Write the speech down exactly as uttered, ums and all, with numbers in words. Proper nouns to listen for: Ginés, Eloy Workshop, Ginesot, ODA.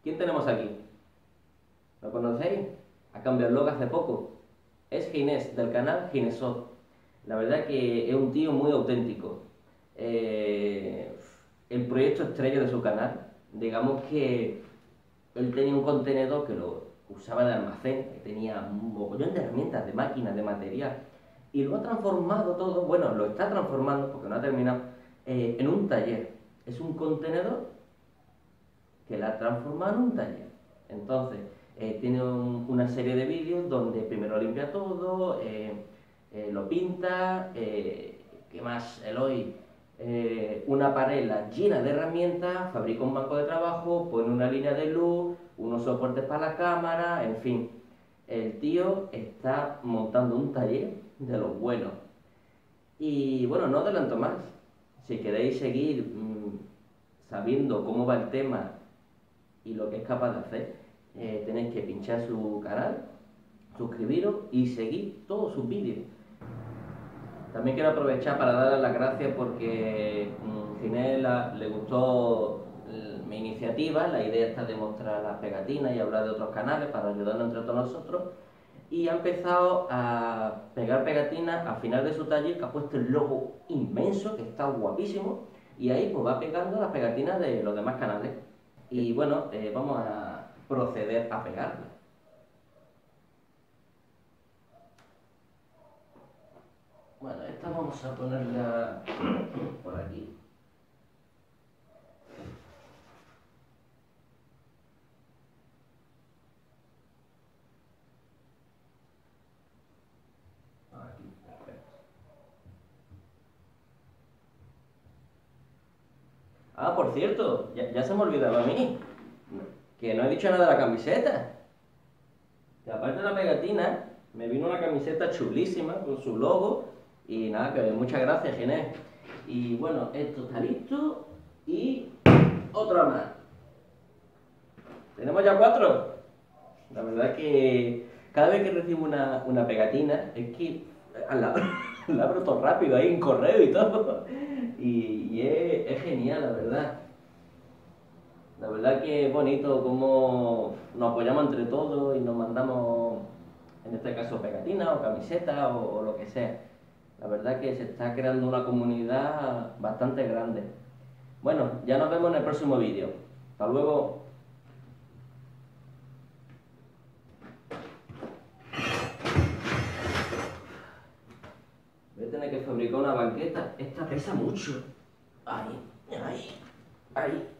¿Quién tenemos aquí? ¿Lo conocéis? Ha cambiado el blog hace poco. Es Ginés, del canal Ginesot. La verdad que es un tío muy auténtico. Eh, el proyecto estrella de su canal, digamos que él tenía un contenedor que lo usaba de almacén, que tenía un mogollón de herramientas, de máquinas, de material, y lo ha transformado todo, bueno, lo está transformando, porque no ha terminado, eh, en un taller. Es un contenedor que la transforma en un taller. Entonces, eh, tiene un, una serie de vídeos donde primero limpia todo, eh, eh, lo pinta, eh, ¿qué más, Eloy? Eh, una panela llena de herramientas, fabrica un banco de trabajo, pone una línea de luz, unos soportes para la cámara, en fin. El tío está montando un taller de los buenos. Y bueno, no adelanto más. Si queréis seguir mmm, sabiendo cómo va el tema y lo que es capaz de hacer, eh, tenéis que pinchar su canal, suscribiros y seguir todos sus vídeos. También quiero aprovechar para darle las gracias porque mmm, Ginés la, le gustó mi iniciativa, la idea está de mostrar las pegatinas y hablar de otros canales para ayudarnos entre todos nosotros, y ha empezado a pegar pegatinas al final de su taller, que ha puesto el logo inmenso, que está guapísimo, y ahí pues va pegando las pegatinas de los demás canales. Y bueno, eh, vamos a proceder a pegarlo. Bueno, esta vamos a ponerla por aquí. Ah, por cierto, ya, ya se me olvidaba a mí, que no he dicho nada de la camiseta. Que aparte de la pegatina, me vino una camiseta chulísima con su logo. Y nada, que muchas gracias, Ginés. Y bueno, esto está listo. Y otra más. Tenemos ya cuatro. La verdad que cada vez que recibo una, una pegatina, es que la, la abro todo rápido ahí en correo y todo. y, y es, es genial, la verdad. La verdad que es bonito cómo nos apoyamos entre todos y nos mandamos, en este caso, pegatinas o camisetas o, o lo que sea. La verdad que se está creando una comunidad bastante grande. Bueno, ya nos vemos en el próximo vídeo. Hasta luego. Voy a tener que fabricar una banqueta. Esta pesa mucho. Ahí, ahí, ahí.